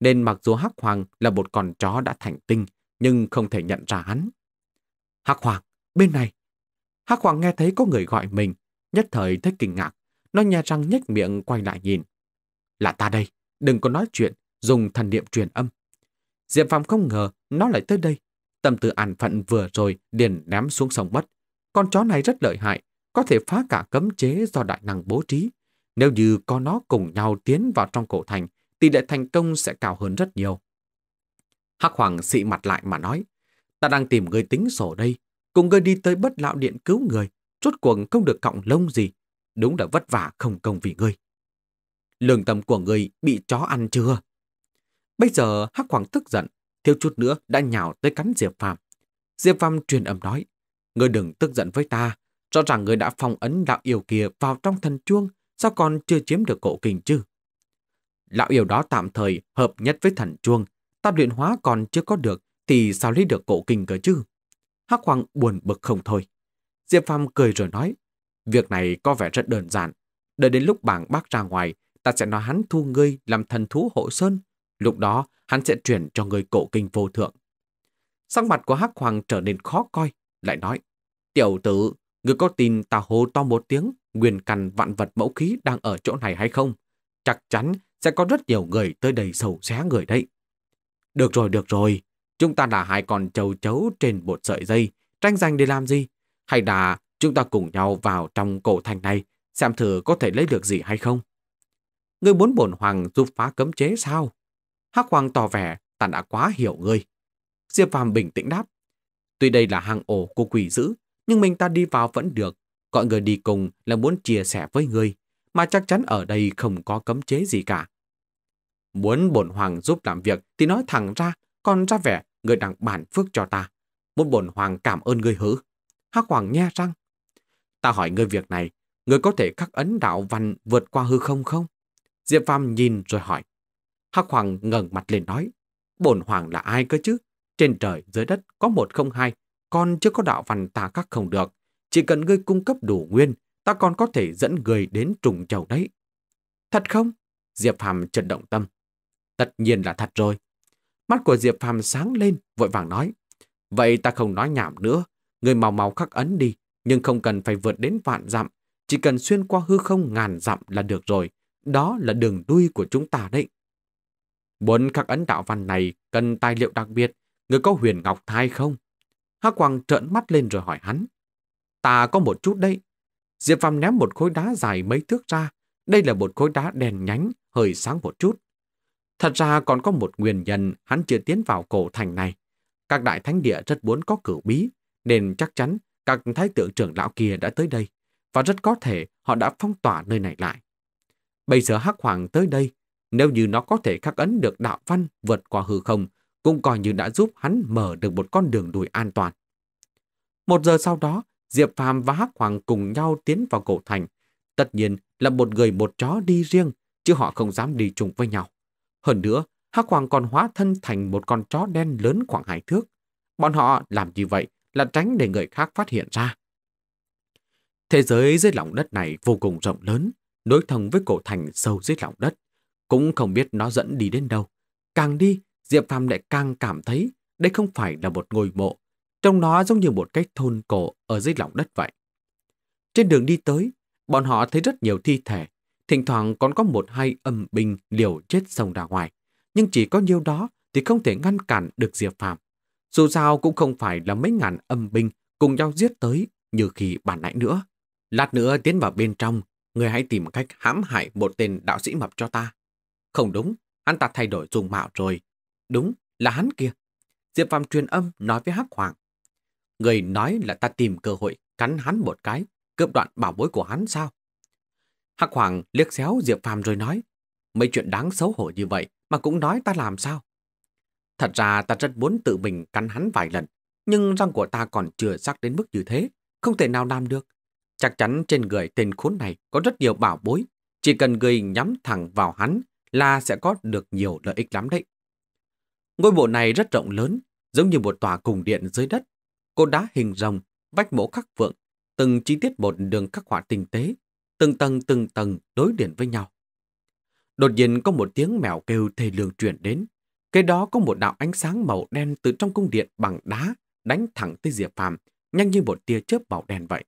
Nên mặc dù Hắc Hoàng là một con chó đã thành tinh, nhưng không thể nhận ra hắn. Hắc Hoàng, bên này. Hắc Hoàng nghe thấy có người gọi mình, nhất thời thấy kinh ngạc. Nó nhè răng nhếch miệng quay lại nhìn. Là ta đây, đừng có nói chuyện, dùng thần niệm truyền âm. Diệp Phàm không ngờ nó lại tới đây. Tâm tư an phận vừa rồi liền ném xuống sông mất. Con chó này rất lợi hại, có thể phá cả cấm chế do đại năng bố trí. Nếu như có nó cùng nhau tiến vào trong cổ thành, tỷ lệ thành công sẽ cao hơn rất nhiều. Hắc Hoàng xị mặt lại mà nói, ta đang tìm người tính sổ đây, cùng ngươi đi tới Bất Lão Điện cứu người, rốt cuộc không được cọng lông gì. Đúng là vất vả không công vì ngươi. Lương tâm của ngươi bị chó ăn chưa? Bây giờ Hắc Hoàng tức giận, thiếu chút nữa đã nhào tới cắn Diệp Phàm. Diệp Phàm truyền âm nói, ngươi đừng tức giận với ta, rõ ràng ngươi đã phong ấn đạo yêu kia vào trong thần chuông, sao còn chưa chiếm được cổ kinh chứ? Lão yêu đó tạm thời hợp nhất với thần chuông, tam luyện hóa còn chưa có được thì sao lấy được cổ kinh cơ chứ? Hắc Hoàng buồn bực không thôi. Diệp Phàm cười rồi nói, việc này có vẻ rất đơn giản. Đợi đến lúc bảng bác ra ngoài, ta sẽ nói hắn thu ngươi làm thần thú hộ sơn. Lúc đó, hắn sẽ chuyển cho ngươi cổ kinh vô thượng. Sắc mặt của Hắc Hoàng trở nên khó coi, lại nói, tiểu tử, ngươi có tin ta hô to một tiếng, nguyên căn vạn vật mẫu khí đang ở chỗ này hay không? Chắc chắn sẽ có rất nhiều người tới đây sầu xé người đấy. Được rồi, được rồi. Chúng ta là hai con châu chấu trên một sợi dây, tranh giành để làm gì? Hay là chúng ta cùng nhau vào trong cổ thành này, xem thử có thể lấy được gì hay không? Ngươi muốn bổn hoàng giúp phá cấm chế sao? Hắc Hoàng tỏ vẻ, ta đã quá hiểu ngươi. Diệp Phàm bình tĩnh đáp, tuy đây là hang ổ của quỷ dữ, nhưng mình ta đi vào vẫn được. Gọi người đi cùng là muốn chia sẻ với ngươi, mà chắc chắn ở đây không có cấm chế gì cả. Muốn bổn hoàng giúp làm việc thì nói thẳng ra, còn ra vẻ người đang bản phước cho ta. Muốn bổn hoàng cảm ơn ngươi hử? Hắc Hoàng nhe răng, ta hỏi ngươi việc này, ngươi có thể khắc ấn đạo văn vượt qua hư không không? Diệp Phàm nhìn rồi hỏi. Hắc Hoàng ngẩng mặt lên nói, bổn hoàng là ai cơ chứ? Trên trời dưới đất có một không hai, còn chưa có đạo văn ta khắc không được. Chỉ cần ngươi cung cấp đủ nguyên, ta còn có thể dẫn người đến trùng chầu đấy. Thật không? Diệp Phàm chợt động tâm. Tất nhiên là thật rồi. Mắt của Diệp Phàm sáng lên, vội vàng nói, vậy ta không nói nhảm nữa, ngươi mau mau khắc ấn đi, nhưng không cần phải vượt đến vạn dặm, chỉ cần xuyên qua hư không ngàn dặm là được rồi. Đó là đường đuôi của chúng ta đấy. Muốn khắc ấn đạo văn này cần tài liệu đặc biệt, ngươi có huyền ngọc thai không? Hắc Hoàng trợn mắt lên rồi hỏi hắn. Ta có một chút đấy. Diệp Phàm ném một khối đá dài mấy thước ra. Đây là một khối đá đèn nhánh, hơi sáng một chút. Thật ra còn có một nguyên nhân hắn chưa tiến vào cổ thành này. Các đại thánh địa rất muốn có cửu bí, nên chắc chắn các thái tượng trưởng lão kia đã tới đây, và rất có thể họ đã phong tỏa nơi này lại. Bây giờ Hắc Hoàng tới đây, nếu như nó có thể khắc ấn được đạo văn vượt qua hư không, cũng coi như đã giúp hắn mở được một con đường đuổi an toàn. Một giờ sau đó, Diệp Phàm và Hắc Hoàng cùng nhau tiến vào cổ thành. Tất nhiên là một người một chó đi riêng, chứ họ không dám đi chung với nhau. Hơn nữa, Hắc Hoàng còn hóa thân thành một con chó đen lớn khoảng hai thước. Bọn họ làm như vậy là tránh để người khác phát hiện ra. Thế giới dưới lòng đất này vô cùng rộng lớn, đối thông với cổ thành sâu dưới lòng đất. Cũng không biết nó dẫn đi đến đâu. Càng đi, Diệp Phàm lại càng cảm thấy đây không phải là một ngôi mộ. Trông nó giống như một cái thôn cổ ở dưới lòng đất vậy. Trên đường đi tới, bọn họ thấy rất nhiều thi thể. Thỉnh thoảng còn có một hai âm binh liều chết xông ra ngoài. Nhưng chỉ có nhiêu đó thì không thể ngăn cản được Diệp Phàm. Dù sao cũng không phải là mấy ngàn âm binh cùng nhau giết tới như khi bản nãy nữa. Lát nữa tiến vào bên trong, người hãy tìm cách hãm hại một tên đạo sĩ mập cho ta. Không đúng, hắn ta thay đổi dung mạo rồi. Đúng, là hắn kia. Diệp Phàm truyền âm nói với Hắc Hoàng. Người nói là ta tìm cơ hội cắn hắn một cái, cướp đoạn bảo bối của hắn sao? Hắc Hoàng liếc xéo Diệp Phàm rồi nói, mấy chuyện đáng xấu hổ như vậy mà cũng nói ta làm sao? Thật ra ta rất muốn tự mình cắn hắn vài lần, nhưng răng của ta còn chưa sắc đến mức như thế, không thể nào làm được. Chắc chắn trên người tên khốn này có rất nhiều bảo bối, chỉ cần người nhắm thẳng vào hắn là sẽ có được nhiều lợi ích lắm đấy. Ngôi mộ này rất rộng lớn, giống như một tòa cung điện dưới đất. Cột đá hình rồng, vách mẫu khắc phượng, từng chi tiết một đường khắc họa tinh tế, từng tầng từng tầng đối điện với nhau. Đột nhiên có một tiếng mèo kêu thê lương truyền đến, cái đó có một đạo ánh sáng màu đen từ trong cung điện bằng đá đánh thẳng tới Diệp Phàm, nhanh như một tia chớp màu đen vậy.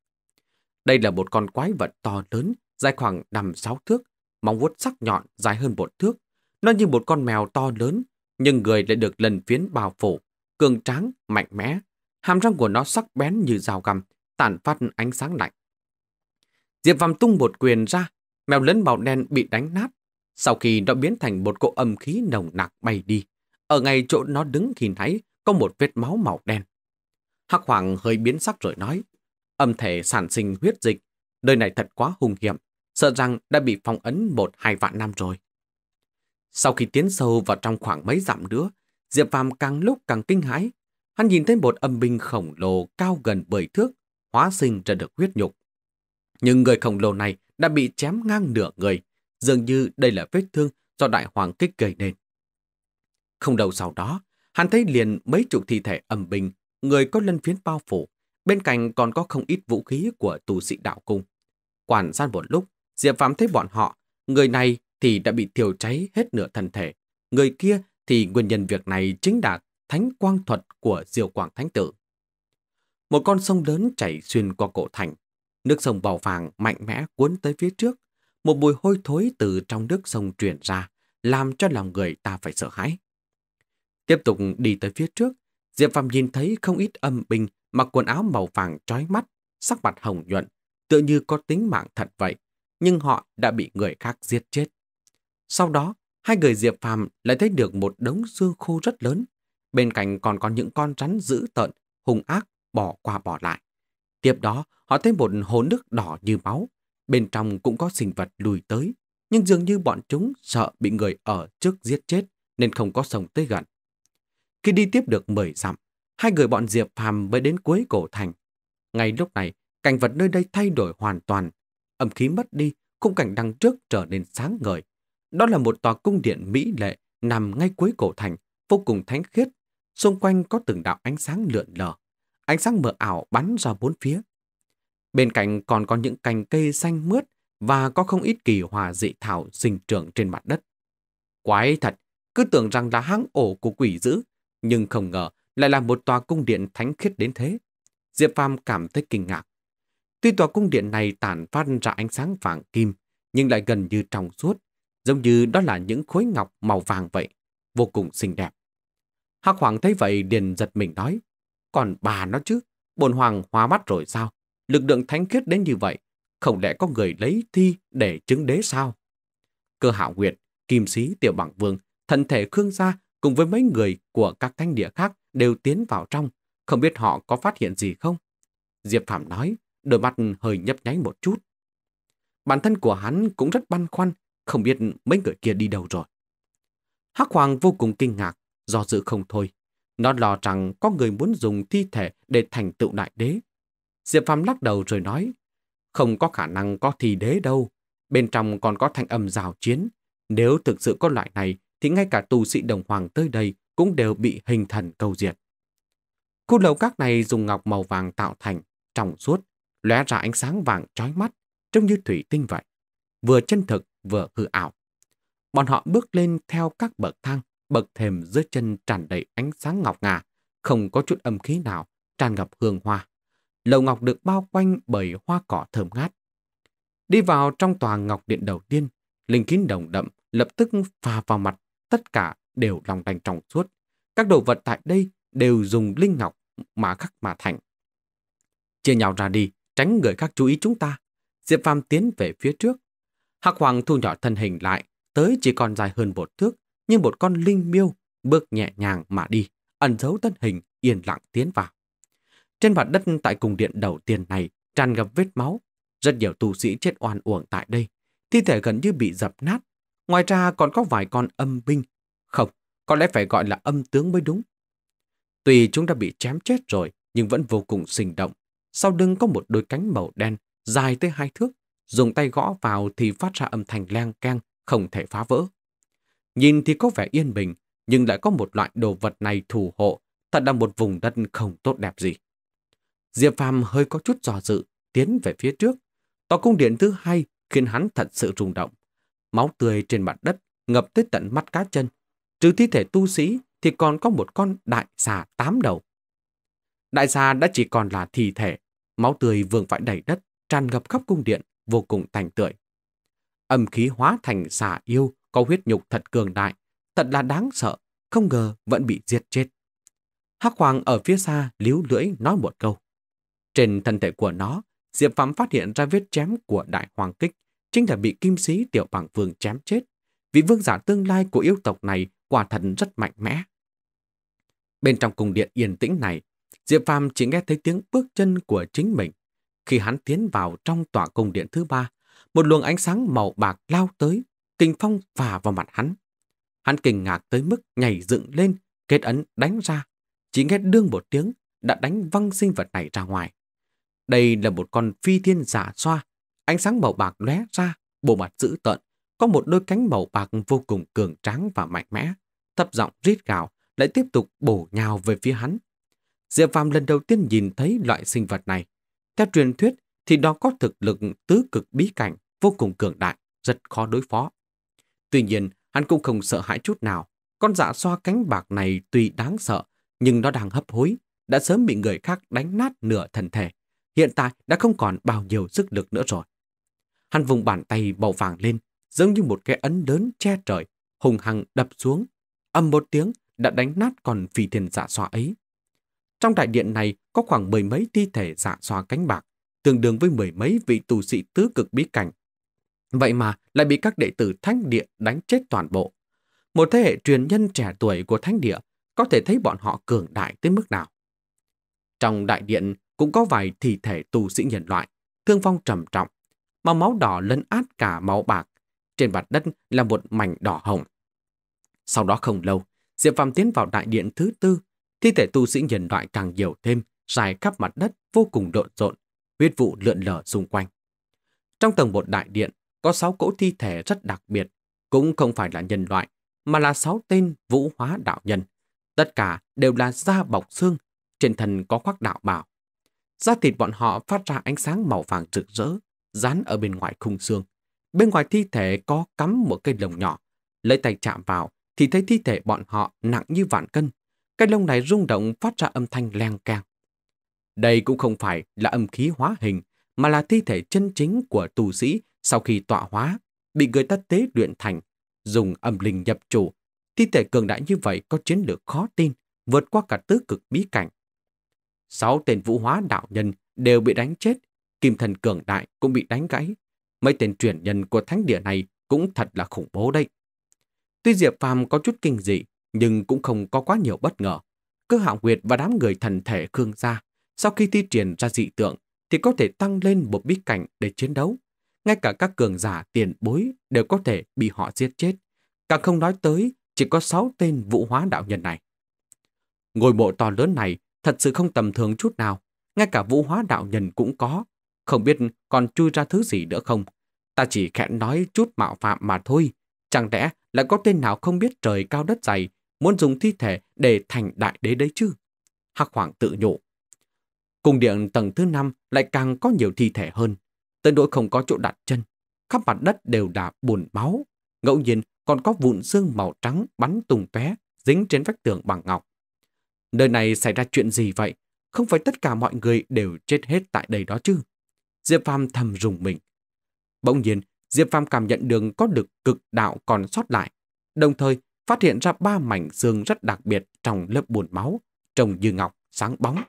Đây là một con quái vật to lớn, dài khoảng năm sáu thước, móng vuốt sắc nhọn dài hơn một thước. Nó như một con mèo to lớn, nhưng người lại được lần phiến bao phủ, cường tráng, mạnh mẽ. Hàm răng của nó sắc bén như dao găm, tản phát ánh sáng lạnh. Diệp Phàm tung một quyền ra, mèo lớn màu đen bị đánh nát. Sau khi nó biến thành một cỗ âm khí nồng nặc bay đi, ở ngay chỗ nó đứng khi nãy có một vết máu màu đen. Hắc Hoàng hơi biến sắc rồi nói, âm thể sản sinh huyết dịch, nơi này thật quá hung hiểm, sợ rằng đã bị phong ấn một hai vạn năm rồi. Sau khi tiến sâu vào trong khoảng mấy dặm nữa, Diệp Phàm càng lúc càng kinh hãi. Hắn nhìn thấy một âm binh khổng lồ cao gần mười thước, hóa sinh ra được huyết nhục. Nhưng người khổng lồ này đã bị chém ngang nửa người, dường như đây là vết thương do đại hoàng kích gây nên. Không đầu sau đó, hắn thấy liền mấy chục thi thể ầm bình, người có lân phiến bao phủ, bên cạnh còn có không ít vũ khí của tù sĩ đạo cung. Quản gian một lúc, Diệp Phàm thấy bọn họ, người này thì đã bị thiêu cháy hết nửa thân thể, người kia thì nguyên nhân việc này chính là thánh quang thuật của Diêu Quang Thánh Tử. Một con sông lớn chảy xuyên qua cổ thành, nước sông màu vàng mạnh mẽ cuốn tới phía trước, một mùi hôi thối từ trong nước sông truyền ra, làm cho lòng người ta phải sợ hãi. Tiếp tục đi tới phía trước, Diệp Phàm nhìn thấy không ít âm binh mặc quần áo màu vàng chói mắt, sắc mặt hồng nhuận, tựa như có tính mạng thật vậy, nhưng họ đã bị người khác giết chết. Sau đó, hai người Diệp Phàm lại thấy được một đống xương khô rất lớn, bên cạnh còn có những con rắn dữ tợn, hung ác bỏ qua bỏ lại. Tiếp đó, họ thấy một hồ nước đỏ như máu, bên trong cũng có sinh vật lùi tới, nhưng dường như bọn chúng sợ bị người ở trước giết chết nên không có sông tới gần. Khi đi tiếp được mười dặm, hai người bọn Diệp Phàm mới đến cuối cổ thành. Ngay lúc này, cảnh vật nơi đây thay đổi hoàn toàn, âm khí mất đi, khung cảnh đằng trước trở nên sáng ngời. Đó là một tòa cung điện mỹ lệ nằm ngay cuối cổ thành, vô cùng thánh khiết, xung quanh có từng đạo ánh sáng lượn lờ, ánh sáng mờ ảo bắn ra bốn phía. Bên cạnh còn có những cành cây xanh mướt và có không ít kỳ hoa dị thảo sinh trưởng trên mặt đất. Quái thật, cứ tưởng rằng là hang ổ của quỷ dữ, nhưng không ngờ lại là một tòa cung điện thánh khiết đến thế. Diệp Phàm cảm thấy kinh ngạc. Tuy tòa cung điện này tản phát ra ánh sáng vàng kim, nhưng lại gần như trong suốt, giống như đó là những khối ngọc màu vàng vậy, vô cùng xinh đẹp. Hắc Hoàng thấy vậy liền giật mình nói, còn bà nó chứ, bổn hoàng hóa mắt rồi sao? Lực lượng thánh khiết đến như vậy, không lẽ có người lấy thi để chứng đế sao? Cơ Hạo Nguyệt, Kim Sí Tiểu Bằng Vương, thần thể Khương Gia cùng với mấy người của các thánh địa khác đều tiến vào trong, không biết họ có phát hiện gì không? Diệp Phàm nói, đôi mắt hơi nhấp nháy một chút. Bản thân của hắn cũng rất băn khoăn, không biết mấy người kia đi đâu rồi. Hắc Hoàng vô cùng kinh ngạc, do dự không thôi. Nó lo rằng có người muốn dùng thi thể để thành tựu đại đế. Diệp Phàm lắc đầu rồi nói, không có khả năng có thi đế đâu. Bên trong còn có thanh âm giao chiến. Nếu thực sự có loại này, thì ngay cả tu sĩ đồng hoàng tới đây cũng đều bị hình thần câu diệt. Khu lầu các này dùng ngọc màu vàng tạo thành, trong suốt, lóe ra ánh sáng vàng chói mắt, trông như thủy tinh vậy. Vừa chân thực, vừa hư ảo. Bọn họ bước lên theo các bậc thang, bậc thềm dưới chân tràn đầy ánh sáng ngọc ngà, không có chút âm khí nào, tràn ngập hương hoa. Lầu ngọc được bao quanh bởi hoa cỏ thơm ngát. Đi vào trong tòa ngọc điện đầu tiên, linh khí nồng đậm lập tức phà vào mặt, tất cả đều long lanh trong suốt. Các đồ vật tại đây đều dùng linh ngọc mà khắc mà thành. Chia nhau ra đi, tránh người khác chú ý chúng ta. Diệp Phàm tiến về phía trước. Hắc Hoàng thu nhỏ thân hình lại, tới chỉ còn dài hơn một thước, như một con linh miêu, bước nhẹ nhàng mà đi, ẩn giấu thân hình, yên lặng tiến vào. Trên mặt đất tại cung điện đầu tiên này tràn ngập vết máu, rất nhiều tu sĩ chết oan uổng tại đây, thi thể gần như bị dập nát. Ngoài ra còn có vài con âm binh, không, có lẽ phải gọi là âm tướng mới đúng. Tuy chúng đã bị chém chết rồi, nhưng vẫn vô cùng sinh động. Sau lưng có một đôi cánh màu đen, dài tới hai thước, dùng tay gõ vào thì phát ra âm thanh leng keng, không thể phá vỡ. Nhìn thì có vẻ yên bình, nhưng lại có một loại đồ vật này thủ hộ, thật là một vùng đất không tốt đẹp gì. Diệp Phàm hơi có chút do dự, tiến về phía trước. Tòa cung điện thứ hai khiến hắn thật sự rung động. Máu tươi trên mặt đất ngập tới tận mắt cá chân. Trừ thi thể tu sĩ thì còn có một con đại xà tám đầu. Đại xà đã chỉ còn là thi thể, máu tươi vương vãi đầy đất, tràn ngập khắp cung điện, vô cùng tanh tưởi. Âm khí hóa thành xà yêu, có huyết nhục thật cường đại, thật là đáng sợ, không ngờ vẫn bị giết chết. Hắc Hoàng ở phía xa líu lưỡi nói một câu. Trên thân thể của nó, Diệp Phàm phát hiện ra vết chém của đại hoàng kích, chính là bị Kim Sí Tiểu Bằng Vương chém chết. Vị vương giả tương lai của yêu tộc này quả thật rất mạnh mẽ. Bên trong cung điện yên tĩnh này, Diệp Phàm chỉ nghe thấy tiếng bước chân của chính mình. Khi hắn tiến vào trong tòa cung điện thứ ba, một luồng ánh sáng màu bạc lao tới, kình phong phả vào mặt hắn. Hắn kinh ngạc tới mức nhảy dựng lên, kết ấn đánh ra. Chỉ nghe đương một tiếng, đã đánh văng sinh vật này ra ngoài. Đây là một con phi thiên giả xoa, Ánh sáng màu bạc lóe ra, bộ mặt dữ tợn, có một đôi cánh màu bạc vô cùng cường tráng và mạnh mẽ, thấp giọng rít gào, lại tiếp tục bổ nhào về phía hắn. Diệp Phàm lần đầu tiên nhìn thấy loại sinh vật này. Theo truyền thuyết thì đó có thực lực tứ cực bí cảnh, vô cùng cường đại, rất khó đối phó. Tuy nhiên, hắn cũng không sợ hãi chút nào. Con dạ xoa cánh bạc này tuy đáng sợ, nhưng nó đang hấp hối, đã sớm bị người khác đánh nát nửa thân thể. Hiện tại đã không còn bao nhiêu sức lực nữa rồi. Hắn vùng bàn tay màu vàng lên, giống như một cái ấn lớn che trời, hùng hăng đập xuống. Âm một tiếng đã đánh nát con phi thiên dạ xoa ấy. Trong đại điện này có khoảng mười mấy thi thể dạ xoa cánh bạc, tương đương với mười mấy vị tu sĩ tứ cực bí cảnh. Vậy mà lại bị các đệ tử Thánh Địa đánh chết toàn bộ. Một thế hệ truyền nhân trẻ tuổi của Thánh Địa, có thể thấy bọn họ cường đại tới mức nào. Trong đại điện cũng có vài thi thể tu sĩ nhân loại, thương vong trầm trọng, mà máu đỏ lấn át cả máu bạc. Trên mặt đất là một mảnh đỏ hồng. Sau đó không lâu, Diệp Phàm tiến vào đại điện thứ tư. Thi thể tu sĩ nhân loại càng nhiều thêm, dài khắp mặt đất, vô cùng lộn xộn, huyết vụ lượn lờ xung quanh. Trong tầng một đại điện có sáu cỗ thi thể rất đặc biệt, cũng không phải là nhân loại, mà là sáu tên vũ hóa đạo nhân. Tất cả đều là da bọc xương, trên thân có khoác đạo bào. Da thịt bọn họ phát ra ánh sáng màu vàng rực rỡ, dán ở bên ngoài khung xương. Bên ngoài thi thể có cắm một cây lồng nhỏ, lấy tay chạm vào thì thấy thi thể bọn họ nặng như vạn cân. Cái lông này rung động phát ra âm thanh leng keng. Đây cũng không phải là âm khí hóa hình, mà là thi thể chân chính của tu sĩ sau khi tọa hóa, bị người ta tế luyện thành, dùng âm linh nhập chủ. Thi thể cường đại như vậy có chiến lược khó tin, vượt qua cả tứ cực bí cảnh. Sáu tên vũ hóa đạo nhân đều bị đánh chết, kim thần cường đại cũng bị đánh gãy. Mấy tên truyền nhân của thánh địa này cũng thật là khủng bố đấy. Tuy Diệp Phàm có chút kinh dị, nhưng cũng không có quá nhiều bất ngờ. Cơ Hạo Nguyệt và đám người thần thể Khương Gia, sau khi thi triển ra dị tượng, thì có thể tăng lên một bí cảnh để chiến đấu. Ngay cả các cường giả tiền bối đều có thể bị họ giết chết. Càng không nói tới, chỉ có sáu tên vũ hóa đạo nhân này. Ngôi mộ to lớn này thật sự không tầm thường chút nào. Ngay cả vũ hóa đạo nhân cũng có. Không biết còn chui ra thứ gì nữa không? Ta chỉ khẽ nói chút mạo phạm mà thôi. Chẳng lẽ lại có tên nào không biết trời cao đất dày, muốn dùng thi thể để thành đại đế đấy chứ? Hắc Hoàng tự nhủ. Cung điện tầng thứ năm lại càng có nhiều thi thể hơn, tới nỗi không có chỗ đặt chân. Khắp mặt đất đều đã bùn máu, ngẫu nhiên còn có vụn xương màu trắng bắn tung tóe dính trên vách tường bằng ngọc. Nơi này xảy ra chuyện gì vậy? Không phải tất cả mọi người đều chết hết tại đây đó chứ? Diệp Phàm thầm rùng mình. Bỗng nhiên, Diệp Phàm cảm nhận được có được cực đạo còn sót lại, đồng thời phát hiện ra ba mảnh xương rất đặc biệt trong lớp bùn máu, trông như ngọc, sáng bóng.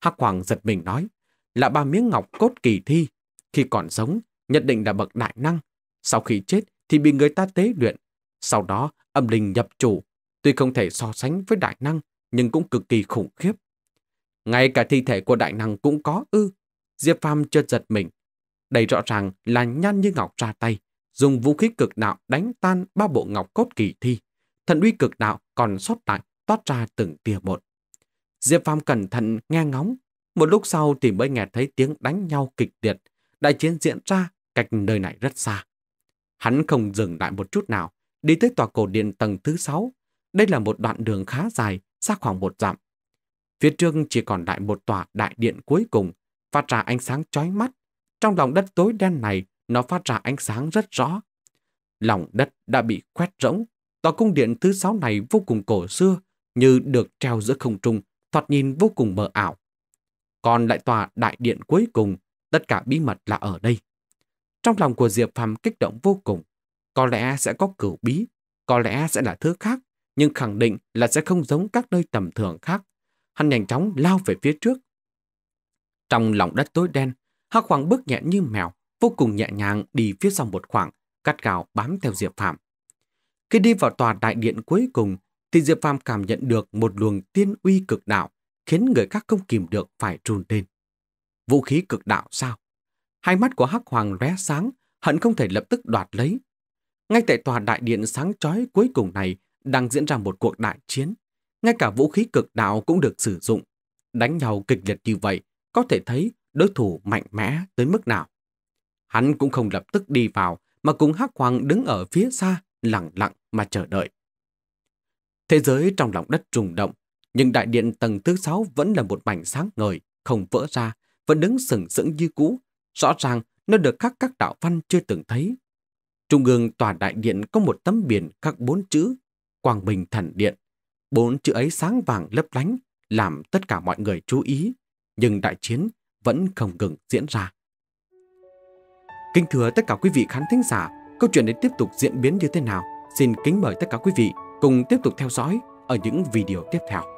Hắc Hoàng giật mình nói, là ba miếng ngọc cốt kỳ thi. Khi còn sống, nhất định là bậc đại năng. Sau khi chết thì bị người ta tế luyện. Sau đó, âm linh nhập chủ. Tuy không thể so sánh với đại năng, nhưng cũng cực kỳ khủng khiếp. Ngay cả thi thể của đại năng cũng có ư? Diệp Phàm chợt giật mình. Đây rõ ràng là Nhan Như Ngọc ra tay, dùng vũ khí cực đạo đánh tan ba bộ ngọc cốt kỳ thi. Thần uy cực đạo còn sót lại toát ra từng tia một. Diệp Phàm cẩn thận nghe ngóng, một lúc sau thì mới nghe thấy tiếng đánh nhau kịch liệt. Đại chiến diễn ra cách nơi này rất xa. Hắn không dừng lại một chút nào, đi tới tòa cổ điện tầng thứ sáu. Đây là một đoạn đường khá dài, xa khoảng một dặm. Phía trước chỉ còn lại một tòa đại điện cuối cùng, phát ra ánh sáng chói mắt. Trong lòng đất tối đen này, nó phát ra ánh sáng rất rõ. Lòng đất đã bị khoét rỗng. Tòa cung điện thứ sáu này vô cùng cổ xưa, như được treo giữa không trung, thoạt nhìn vô cùng mờ ảo. Còn lại tòa đại điện cuối cùng, tất cả bí mật là ở đây. Trong lòng của Diệp Phàm kích động vô cùng. Có lẽ sẽ có cửu bí, có lẽ sẽ là thứ khác, nhưng khẳng định là sẽ không giống các nơi tầm thường khác. Hắn nhanh chóng lao về phía trước. Trong lòng đất tối đen, Hắc Hoàng bước nhẹ như mèo, vô cùng nhẹ nhàng đi phía sau một khoảng, gắt gào bám theo Diệp Phàm. Khi đi vào tòa đại điện cuối cùng, thì Diệp Phàm cảm nhận được một luồng tiên uy cực đạo, khiến người khác không kìm được phải trùn lên. Vũ khí cực đạo sao? Hai mắt của Hắc Hoàng lóe sáng, hận không thể lập tức đoạt lấy. Ngay tại tòa đại điện sáng chói cuối cùng này đang diễn ra một cuộc đại chiến. Ngay cả vũ khí cực đạo cũng được sử dụng. Đánh nhau kịch liệt như vậy, có thể thấy đối thủ mạnh mẽ tới mức nào. Hắn cũng không lập tức đi vào, mà cùng Hắc Hoàng đứng ở phía xa, lặng lặng mà chờ đợi. Thế giới trong lòng đất rung động, nhưng đại điện tầng thứ sáu vẫn là một mảnh sáng ngời, không vỡ ra, vẫn đứng sừng sững như cũ. Rõ ràng nó được khắc các đạo văn chưa từng thấy. Trung ương tòa đại điện có một tấm biển khắc bốn chữ Quang Minh Thần Điện. Bốn chữ ấy sáng vàng lấp lánh, làm tất cả mọi người chú ý, nhưng đại chiến vẫn không ngừng diễn ra. Kính thưa tất cả quý vị khán thính giả, câu chuyện này tiếp tục diễn biến như thế nào? Xin kính mời tất cả quý vị cùng tiếp tục theo dõi ở những video tiếp theo.